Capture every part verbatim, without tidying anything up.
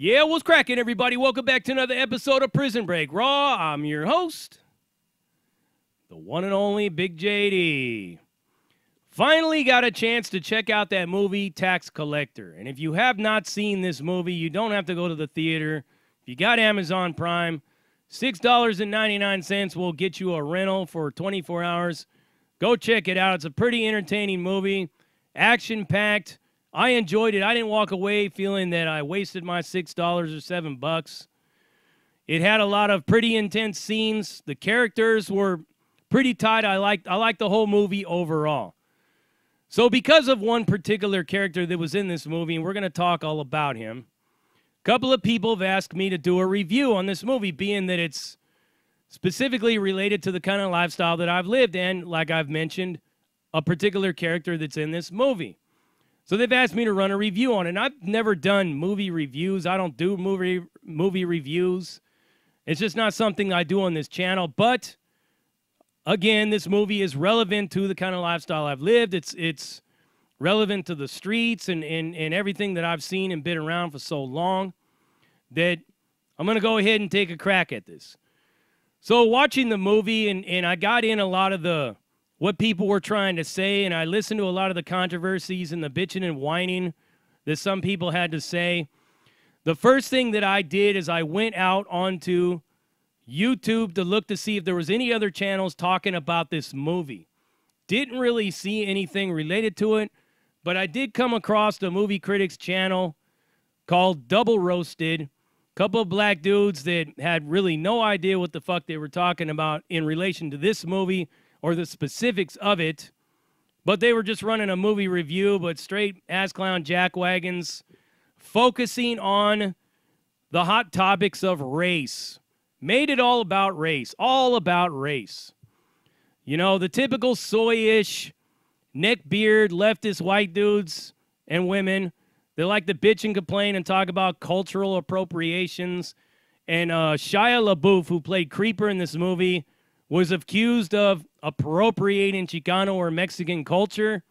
Yeah, what's cracking, everybody? Welcome back to another episode of Prison Break Raw. I'm your host, the one and only Big J D. Finally got a chance to check out that movie, Tax Collector. And if you have not seen this movie, you don't have to go to the theater. If you got Amazon Prime, six ninety-nine will get you a rental for twenty-four hours. Go check it out. It's a pretty entertaining movie, action-packed. I enjoyed it. I didn't walk away feeling that I wasted my six dollars or seven bucks. It had a lot of pretty intense scenes. The characters were pretty tight. I liked, I liked the whole movie overall. So because of one particular character that was in this movie, and we're going to talk all about him, a couple of people have asked me to do a review on this movie, being that it's specifically related to the kind of lifestyle that I've lived and, like I've mentioned, a particular character that's in this movie. So they've asked me to run a review on it. And I've never done movie reviews. I don't do movie movie reviews. It's just not something I do on this channel. But again, this movie is relevant to the kind of lifestyle I've lived. It's it's relevant to the streets and and, and everything that I've seen and been around for so long that I'm going to go ahead and take a crack at this. So watching the movie, and, and I got in a lot of the what people were trying to say, and I listened to a lot of the controversies and the bitching and whining that some people had to say. The first thing that I did is I went out onto YouTube to look to see if there was any other channels talking about this movie. Didn't really see anything related to it, but I did come across the movie critics channel called Double Roasted. A couple of black dudes that had really no idea what the fuck they were talking about in relation to this movie or the specifics of it, but they were just running a movie review, but straight ass clown jackwagons, focusing on the hot topics of race. Made it all about race, all about race. You know, the typical soy-ish, neckbeard, leftist white dudes and women, they like to bitch and complain and talk about cultural appropriations. And uh, Shia LaBeouf, who played Creeper in this movie, was accused of appropriating Chicano or Mexican culture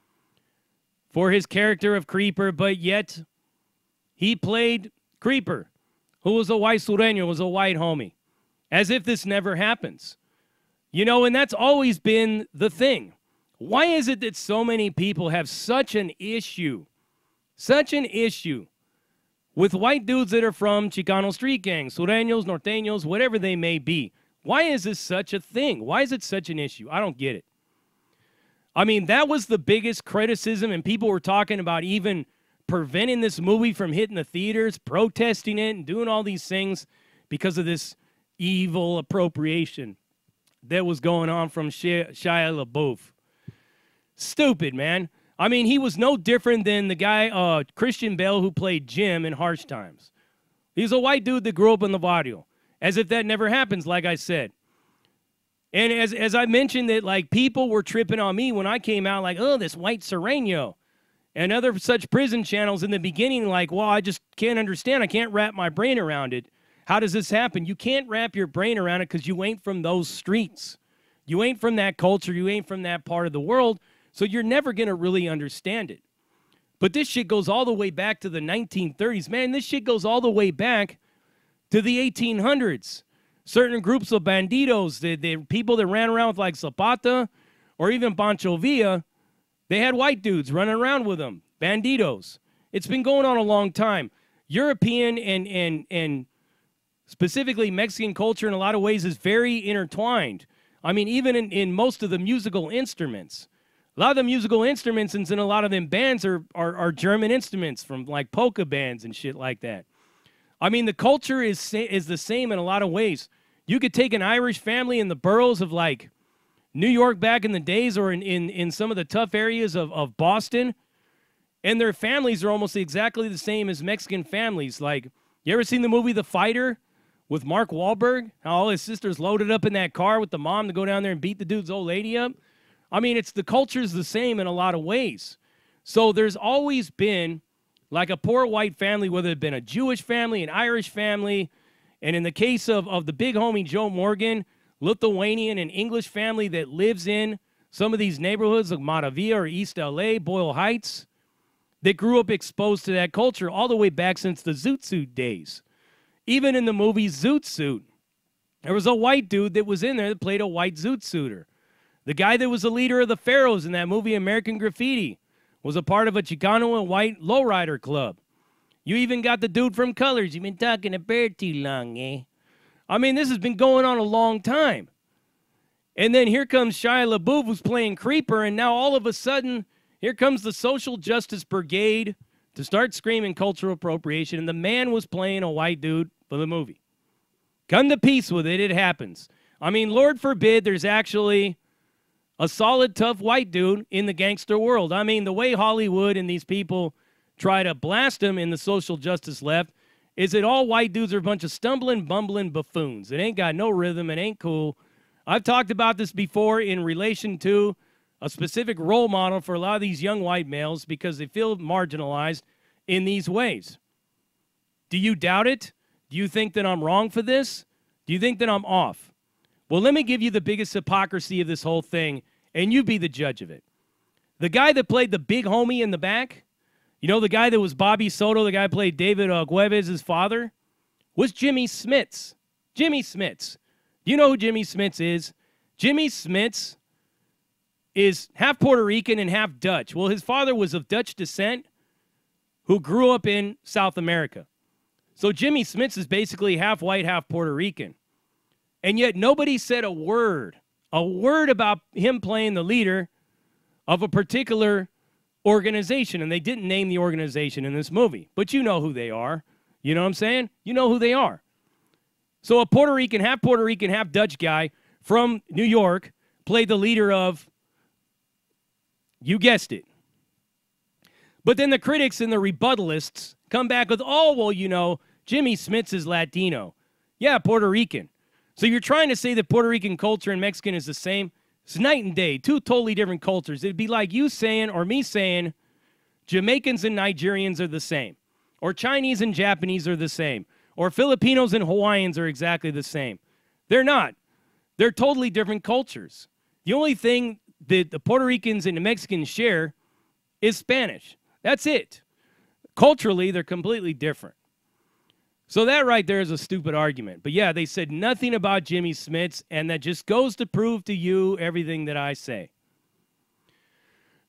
for his character of Creeper, but yet he played Creeper, who was a white sureño, was a white homie, as if this never happens. You know, and that's always been the thing. Why is it that so many people have such an issue, such an issue with white dudes that are from Chicano street gangs, sureños, norteños, whatever they may be? Why is this such a thing? Why is it such an issue? I don't get it. I mean, that was the biggest criticism, and people were talking about even preventing this movie from hitting the theaters, protesting it, and doing all these things because of this evil appropriation that was going on from Shia LaBeouf. Stupid, man. I mean, he was no different than the guy, uh, Christian Bell, who played Jim in Harsh Times. He's a white dude that grew up in the barrio. As if that never happens, like I said. And as as I mentioned that, like, people were tripping on me when I came out, like, oh, this white sureño. And other such prison channels in the beginning, like, well, I just can't understand. I can't wrap my brain around it. How does this happen? You can't wrap your brain around it because you ain't from those streets. You ain't from that culture. You ain't from that part of the world. So you're never going to really understand it. But this shit goes all the way back to the nineteen thirties. Man, this shit goes all the way back to the eighteen hundreds, certain groups of bandidos, the, the people that ran around with like Zapata or even Pancho Villa, they had white dudes running around with them, bandidos. It's been going on a long time. European and, and, and specifically Mexican culture in a lot of ways is very intertwined. I mean, even in, in most of the musical instruments. A lot of the musical instruments and in a lot of them bands are, are, are German instruments from like polka bands and shit like that. I mean, the culture is is the same in a lot of ways. You could take an Irish family in the boroughs of, like, New York back in the days or in, in, in some of the tough areas of, of Boston, and their families are almost exactly the same as Mexican families. Like, you ever seen the movie The Fighter with Mark Wahlberg? How all his sisters loaded up in that car with the mom to go down there and beat the dude's old lady up? I mean, it's the culture's the same in a lot of ways. So there's always been, like, a poor white family, whether it had been a Jewish family, an Irish family, and in the case of, of the big homie Joe Morgan, Lithuanian and English family that lives in some of these neighborhoods like Matavilla or East L A, Boyle Heights, They grew up exposed to that culture all the way back since the Zoot Suit days. Even in the movie Zoot Suit, there was a white dude that was in there that played a white Zoot Suiter. The guy that was the leader of the Pharaohs in that movie American Graffiti was a part of a Chicano and white lowrider club. You even got the dude from Colors. You've been talking a bear too long, eh? I mean, this has been going on a long time. And then here comes Shia LaBeouf, who's playing Creeper, and now all of a sudden, here comes the Social Justice Brigade to start screaming cultural appropriation, and the man was playing a white dude for the movie. Come to peace with it. It happens. I mean, Lord forbid there's actually a solid, tough white dude in the gangster world. I mean, the way Hollywood and these people try to blast him in the social justice left is that all white dudes are a bunch of stumbling, bumbling buffoons. It ain't got no rhythm. It ain't cool. I've talked about this before in relation to a specific role model for a lot of these young white males because they feel marginalized in these ways. Do you doubt it? Do you think that I'm wrong for this? Do you think that I'm off? Well, let me give you the biggest hypocrisy of this whole thing, and you be the judge of it. The guy that played the big homie in the back, you know, the guy that was Bobby Soto, the guy who played David uh, Cuevas, his father, was Jimmy Smits. Jimmy Smits. You know who Jimmy Smits is? Jimmy Smits is half Puerto Rican and half Dutch. Well, his father was of Dutch descent who grew up in South America. So Jimmy Smits is basically half white, half Puerto Rican. And yet nobody said a word, a word about him playing the leader of a particular organization. And they didn't name the organization in this movie. But you know who they are. You know what I'm saying? You know who they are. So a Puerto Rican, half Puerto Rican, half Dutch guy from New York played the leader of, you guessed it. But then the critics and the rebuttalists come back with, oh, well, you know, Jimmy Smits is Latino. Yeah, Puerto Rican. So you're trying to say that Puerto Rican culture and Mexican is the same? It's night and day, two totally different cultures. It'd be like you saying or me saying Jamaicans and Nigerians are the same, or Chinese and Japanese are the same, or Filipinos and Hawaiians are exactly the same. They're not. They're totally different cultures. The only thing that the Puerto Ricans and the Mexicans share is Spanish. That's it. Culturally, they're completely different. So that right there is a stupid argument. But yeah, they said nothing about Jimmy Smits, and that just goes to prove to you everything that I say.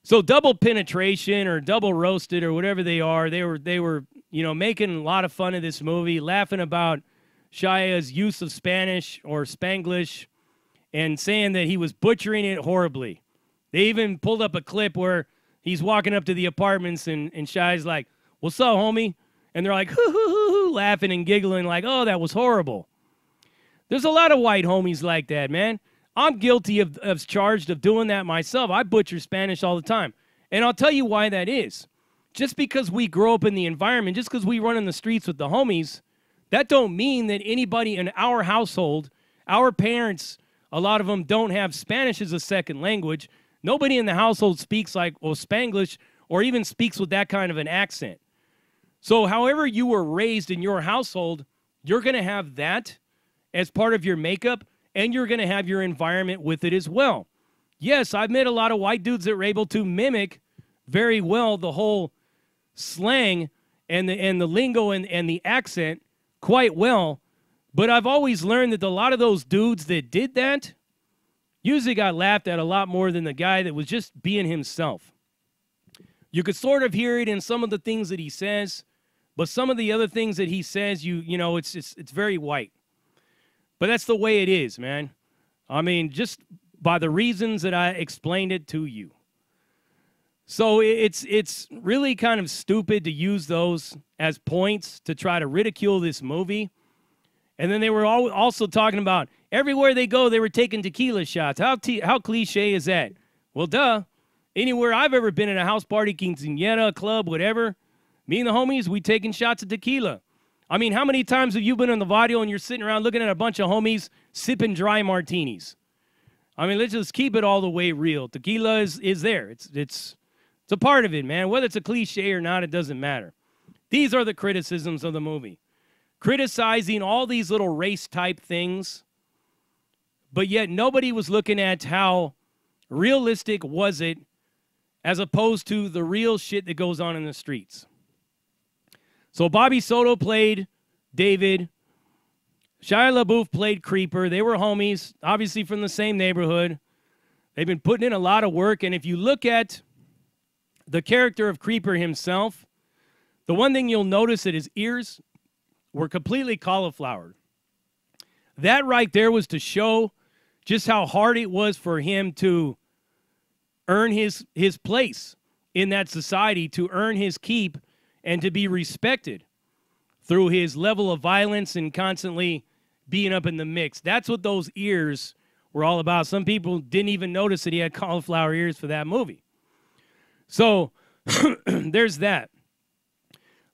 So Double Penetration or Double Roasted or whatever they are, they were, they were you know, making a lot of fun of this movie, laughing about Shia's use of Spanish or Spanglish and saying that he was butchering it horribly. They even pulled up a clip where he's walking up to the apartments, and, and Shia's like, what's up, homie? And they're like, hoo, hoo, hoo, hoo, laughing and giggling like, oh, that was horrible. There's a lot of white homies like that, man. I'm guilty of, of charged of doing that myself. I butcher Spanish all the time. And I'll tell you why that is. Just because we grow up in the environment, just because we run in the streets with the homies, that don't mean that anybody in our household, our parents, a lot of them don't have Spanish as a second language. Nobody in the household speaks like, oh, Spanglish, or even speaks with that kind of an accent. So however you were raised in your household, you're going to have that as part of your makeup, and you're going to have your environment with it as well. Yes, I've met a lot of white dudes that were able to mimic very well the whole slang and the, and the lingo and, and the accent quite well, but I've always learned that a lot of those dudes that did that usually got laughed at a lot more than the guy that was just being himself. You could sort of hear it in some of the things that he says, but some of the other things that he says, you you know, it's it's, it's very white. But that's the way it is, man. I mean, just by the reasons that I explained it to you. So it's it's really kind of stupid to use those as points to try to ridicule this movie. And then they were all also talking about everywhere they go, they were taking tequila shots. How t how cliche is that? Well, duh. Anywhere I've ever been at a house party, quinceañera, club, whatever, me and the homies, we taking shots of tequila. I mean, how many times have you been on the video and you're sitting around looking at a bunch of homies sipping dry martinis? I mean, let's just keep it all the way real. Tequila is, is there. It's, it's, it's a part of it, man. Whether it's a cliche or not, it doesn't matter. These are the criticisms of the movie. Criticizing all these little race-type things, but yet nobody was looking at how realistic was it as opposed to the real shit that goes on in the streets. So Bobby Soto played David. Shia LaBeouf played Creeper. They were homies, obviously from the same neighborhood. They've been putting in a lot of work. And if you look at the character of Creeper himself, the one thing you'll notice that his ears were completely cauliflowered. That right there was to show just how hard it was for him to earn his, his place in that society, to earn his keep, and to be respected through his level of violence and constantly being up in the mix. That's what those ears were all about. Some people didn't even notice that he had cauliflower ears for that movie. So there's that.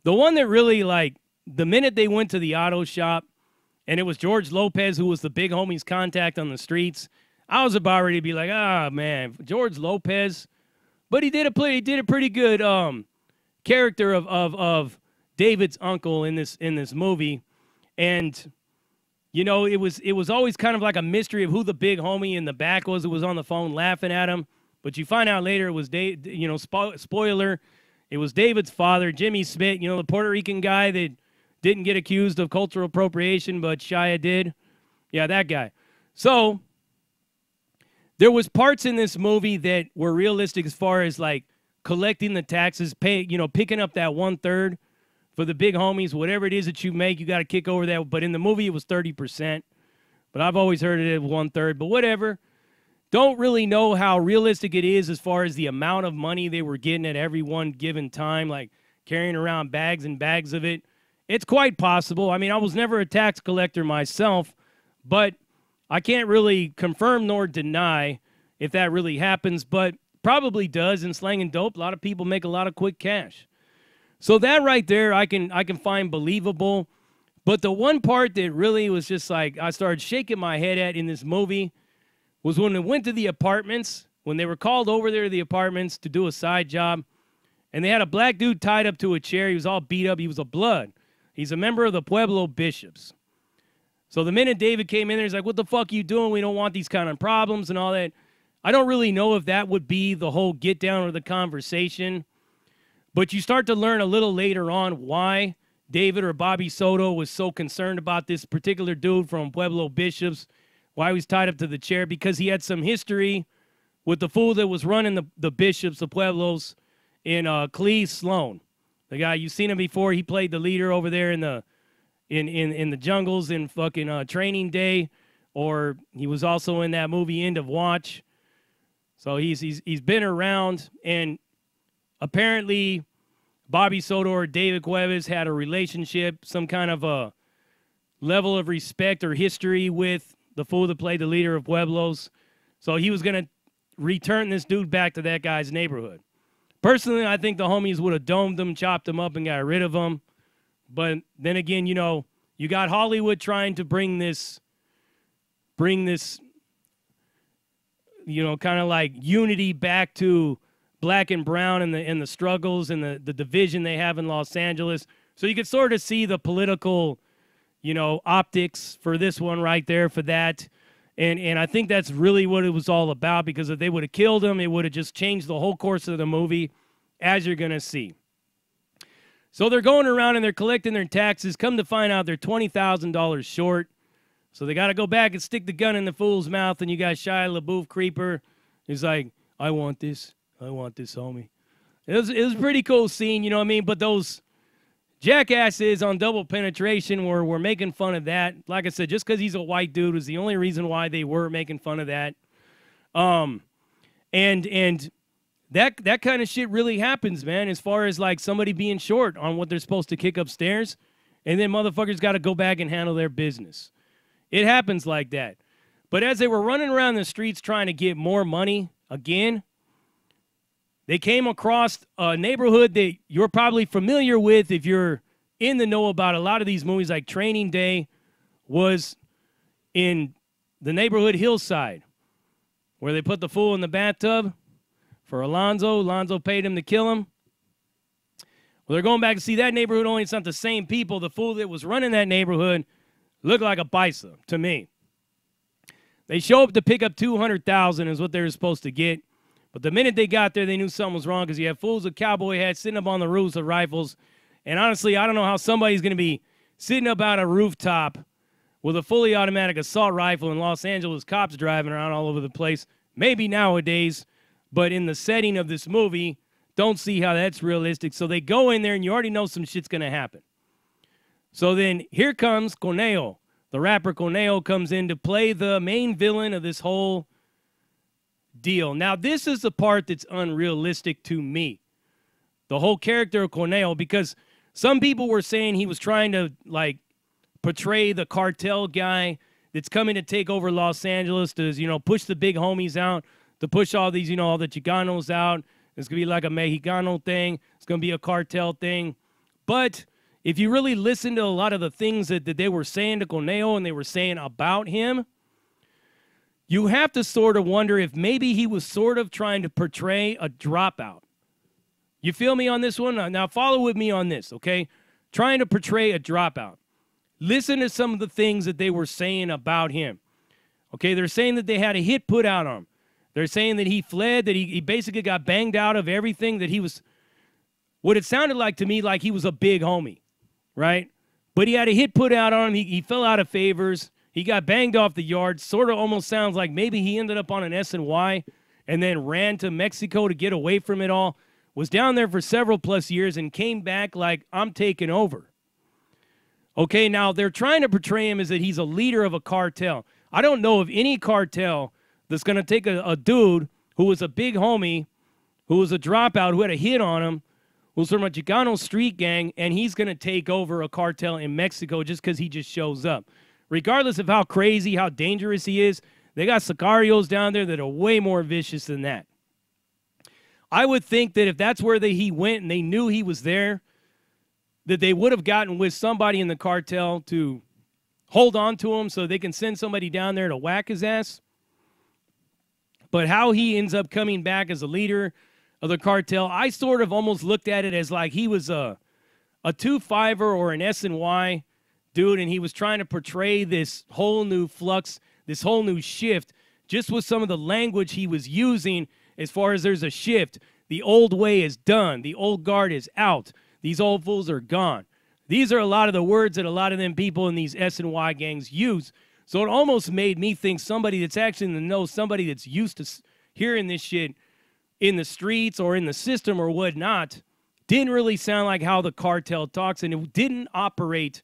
The one that really, like, the minute they went to the auto shop, and it was George Lopez who was the big homie's contact on the streets, I was about ready to be like, ah, oh, man, George Lopez. But he did a play, he did a pretty good um, character of of of David's uncle in this in this movie, and you know it was it was always kind of like a mystery of who the big homie in the back was who was on the phone laughing at him. But you find out later it was Dave. You know, spo spoiler, it was David's father, Jimmy Smits. You know, the Puerto Rican guy that didn't get accused of cultural appropriation, but Shia did. Yeah, that guy. So there was parts in this movie that were realistic as far as like collecting the taxes, pay, you know, picking up that one third for the big homies. Whatever it is that you make, you got to kick over that. But in the movie, it was thirty percent. But I've always heard it at one third. But whatever. Don't really know how realistic it is as far as the amount of money they were getting at every one given time, like carrying around bags and bags of it. It's quite possible. I mean, I was never a tax collector myself, but I can't really confirm nor deny if that really happens, but probably does. In slang and dope, a lot of people make a lot of quick cash. So that right there, I can I can find believable. But the one part that really was just like I started shaking my head at in this movie was when they went to the apartments, when they were called over there to the apartments to do a side job, and they had a black dude tied up to a chair. He was all beat up. He was a blood. He's a member of the Pueblo Bishops. So the minute David came in there, he's like, what the fuck are you doing? We don't want these kind of problems and all that. I don't really know if that would be the whole get down or the conversation. But you start to learn a little later on why David or Bobby Soto was so concerned about this particular dude from Pueblo Bishops, why he was tied up to the chair, because he had some history with the fool that was running the, the Bishops, the Pueblos, in uh, Cle Sloan. The guy, you've seen him before. He played the leader over there in the in in, in the jungles in fucking uh, Training Day, or he was also in that movie End of Watch. So he's he's he's been around, and apparently Bobby Soto or David Cuevas had a relationship, some kind of a level of respect or history with the fool that played the leader of Pueblos. So he was gonna return this dude back to that guy's neighborhood. Personally, I think the homies would have domed them, chopped them up, and got rid of them. But then again, you know, you got Hollywood trying to bring this, bring this, you know, kind of like unity back to black and brown and the and the struggles and the, the division they have in Los Angeles. So you could sort of see the political, you know, optics for this one right there, for that. And and I think that's really what it was all about, because if they would have killed him, it would have just changed the whole course of the movie, as you're going to see. So they're going around and they're collecting their taxes. Come to find out, they're twenty thousand dollars short. So they got to go back and stick the gun in the fool's mouth, and you got Shia LaBeouf, Creeper. He's like, I want this. I want this, homie. It was, it was a pretty cool scene, you know what I mean? But those jackasses on Double Penetration were, were making fun of that. Like I said, just because he's a white dude was the only reason why they were making fun of that. Um, and and that that kind of shit really happens, man, as far as like somebody being short on what they're supposed to kick upstairs, and then motherfuckers got to go back and handle their business. It happens like that. But as they were running around the streets trying to get more money again, they came across a neighborhood that you're probably familiar with if you're in the know about a lot of these movies, like Training Day was in the neighborhood Hillside, where they put the fool in the bathtub for Alonzo. Alonzo paid him to kill him. Well, they're going back to see that neighborhood, only it's not the same people. The fool that was running that neighborhood looked like a bison to me. They show up to pick up two hundred thousand is what they were supposed to get. But the minute they got there, they knew something was wrong because you had fools with cowboy hats sitting up on the roofs with rifles. And honestly, I don't know how somebody's going to be sitting up out a rooftop with a fully automatic assault rifle in Los Angeles, cops driving around all over the place. Maybe nowadays, but in the setting of this movie, don't see how that's realistic. So they go in there, and you already know some shit's going to happen. So then here comes Conejo. The rapper Conejo comes in to play the main villain of this whole deal. Now, this is the part that's unrealistic to me. The whole character of Conejo, because some people were saying he was trying to, like, portray the cartel guy that's coming to take over Los Angeles to, you know, push the big homies out, to push all these, you know, all the Chicanos out. It's going to be like a Mexicano thing. It's going to be a cartel thing. But if you really listen to a lot of the things that, that they were saying to Conejo and they were saying about him, you have to sort of wonder if maybe he was sort of trying to portray a dropout. You feel me on this one? Now follow with me on this, okay? Trying to portray a dropout. Listen to some of the things that they were saying about him. Okay, they're saying that they had a hit put out on him. They're saying that he fled, that he, he basically got banged out of everything, that he was, what it sounded like to me, like he was a big homie, right? But he had a hit put out on him. He, he fell out of favors. He got banged off the yard. Sort of almost sounds like maybe he ended up on an S and Y and then ran to Mexico to get away from it all. Was down there for several plus years and came back like, I'm taking over. Okay, now they're trying to portray him as that he's a leader of a cartel. I don't know of any cartel that's going to take a, a dude who was a big homie, who was a dropout, who had a hit on him, who's from a Chicano street gang, and he's going to take over a cartel in Mexico just because he just shows up. Regardless of how crazy, how dangerous he is, they got sicarios down there that are way more vicious than that. I would think that if that's where they, he went and they knew he was there, that they would have gotten with somebody in the cartel to hold on to him so they can send somebody down there to whack his ass. But how he ends up coming back as a leader of the cartel, I sort of almost looked at it as like he was a a two-fiver or an S and Y dude, and he was trying to portray this whole new flux, this whole new shift, just with some of the language he was using as far as there's a shift. The old way is done. The old guard is out. These old fools are gone. These are a lot of the words that a lot of them people in these S and Y gangs use. So it almost made me think somebody that's actually in the know, somebody that's used to hearing this shit in the streets or in the system or whatnot, didn't really sound like how the cartel talks, and it didn't operate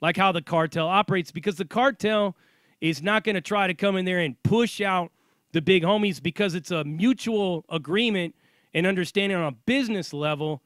like how the cartel operates, because the cartel is not going to try to come in there and push out the big homies, because it's a mutual agreement and understanding on a business level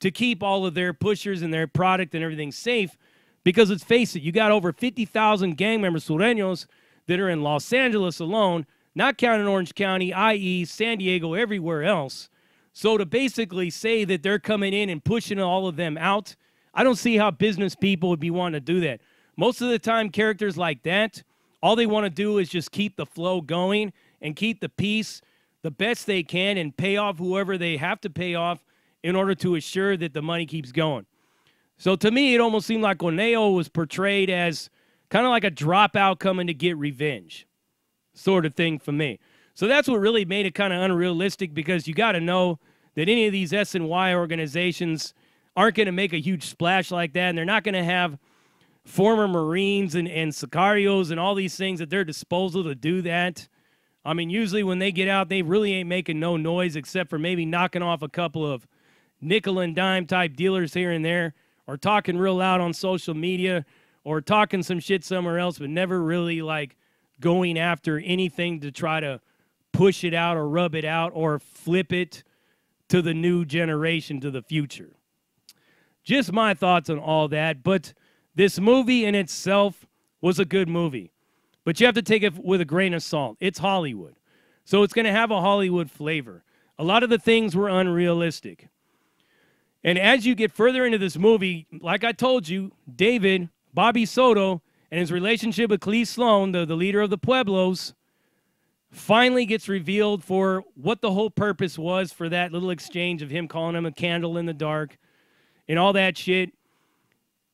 to keep all of their pushers and their product and everything safe. Because let's face it, you got over fifty thousand gang members, sureños, that are in Los Angeles alone, not counting Orange County, that is. San Diego, everywhere else. So to basically say that they're coming in and pushing all of them out, I don't see how business people would be wanting to do that. Most of the time, characters like that, all they want to do is just keep the flow going and keep the peace the best they can and pay off whoever they have to pay off in order to assure that the money keeps going. So to me, it almost seemed like Conejo was portrayed as kind of like a dropout coming to get revenge sort of thing for me. So that's what really made it kind of unrealistic, because you got to know that any of these S and Y organizations aren't going to make a huge splash like that, and they're not going to have former Marines and, and sicarios and all these things at their disposal to do that. I mean, usually when they get out, they really ain't making no noise except for maybe knocking off a couple of nickel and dime type dealers here and there, or talking real loud on social media, or talking some shit somewhere else, but never really, like, going after anything to try to push it out or rub it out or flip it to the new generation, to the future. Just my thoughts on all that, but this movie in itself was a good movie. But you have to take it with a grain of salt. It's Hollywood, so it's going to have a Hollywood flavor. A lot of the things were unrealistic. And as you get further into this movie, like I told you, David, Bobby Soto, and his relationship with Cle Sloan, the, the leader of the Pueblos, finally gets revealed for what the whole purpose was for that little exchange of him calling him a candle in the dark and all that shit.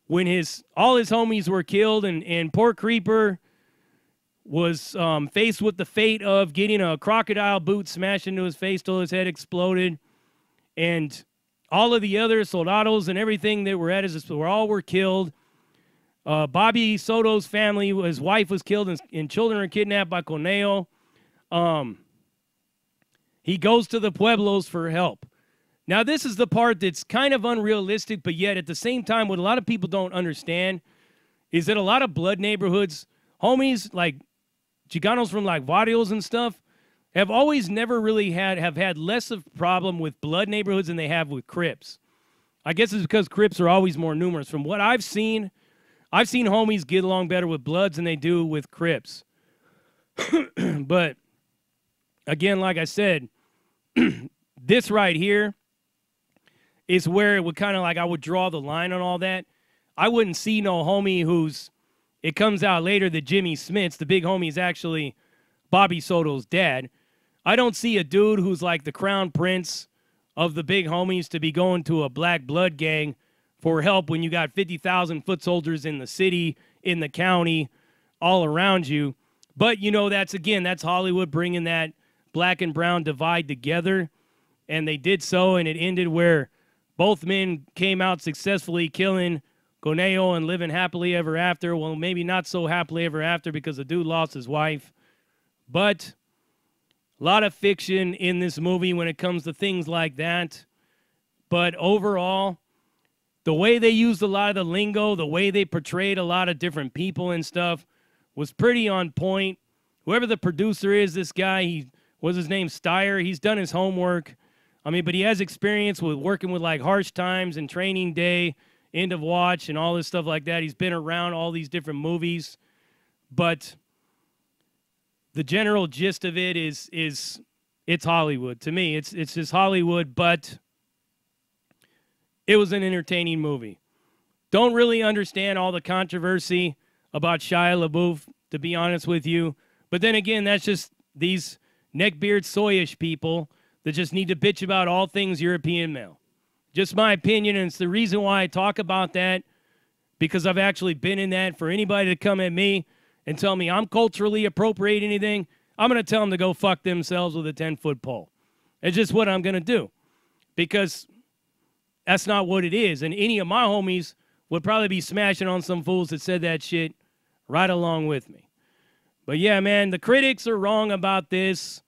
When his all his homies were killed and, and poor Creeper was um, faced with the fate of getting a crocodile boot smashed into his face till his head exploded. And all of the other soldados and everything that were at his were all were killed. Uh, Bobby Soto's family, his wife was killed, and, and children were kidnapped by Conejo. Um, he goes to the Pueblos for help. Now, this is the part that's kind of unrealistic, but yet at the same time, what a lot of people don't understand is that a lot of blood neighborhoods, homies like Chicanos from like Barrios and stuff, have always never really had, have had less of a problem with blood neighborhoods than they have with Crips. I guess it's because Crips are always more numerous. From what I've seen, I've seen homies get along better with Bloods than they do with Crips. But, again, like I said, this right here is where it would kind of like I would draw the line on all that. I wouldn't see no homie who's, it comes out later that Jimmy Smits, the big homie, is actually Bobby Soto's dad. I don't see a dude who's like the crown prince of the big homies to be going to a black blood gang for help when you got fifty thousand foot soldiers in the city, in the county, all around you. But, you know, that's, again, that's Hollywood bringing that black and brown divide together, and they did so, and it ended where both men came out successfully killing Conejo and living happily ever after. Well, maybe not so happily ever after because the dude lost his wife. But a lot of fiction in this movie when it comes to things like that. But overall, the way they used a lot of the lingo, the way they portrayed a lot of different people and stuff was pretty on point. Whoever the producer is, this guy, he was his name Steyer. He's done his homework. I mean, but he has experience with working with like Harsh Times and Training Day, End of Watch, and all this stuff like that. He's been around all these different movies. But the general gist of it is is it's Hollywood. To me, it's it's just Hollywood, but it was an entertaining movie. Don't really understand all the controversy about Shia LaBeouf, to be honest with you. But then again, that's just these neckbeard soyish people that just need to bitch about all things European male. Just my opinion, and it's the reason why I talk about that, because I've actually been in that. For anybody to come at me and tell me I'm culturally appropriate anything, I'm going to tell them to go fuck themselves with a ten-foot pole. It's just what I'm going to do, because that's not what it is. And any of my homies would probably be smashing on some fools that said that shit right along with me. But yeah, man, the critics are wrong about this.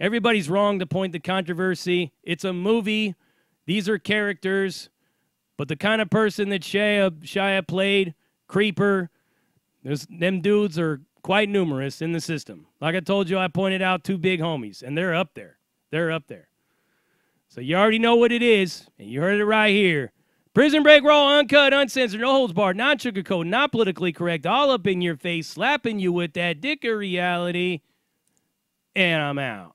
Everybody's wrong to point the controversy. It's a movie. These are characters. But the kind of person that Shia, Shia played, Creeper, there's, them dudes are quite numerous in the system. Like I told you, I pointed out two big homies, and they're up there. They're up there. So you already know what it is, and you heard it right here. Prison Break Raw, uncut, uncensored, no holds barred, not sugarcoated, not politically correct, all up in your face, slapping you with that dick of reality, and I'm out.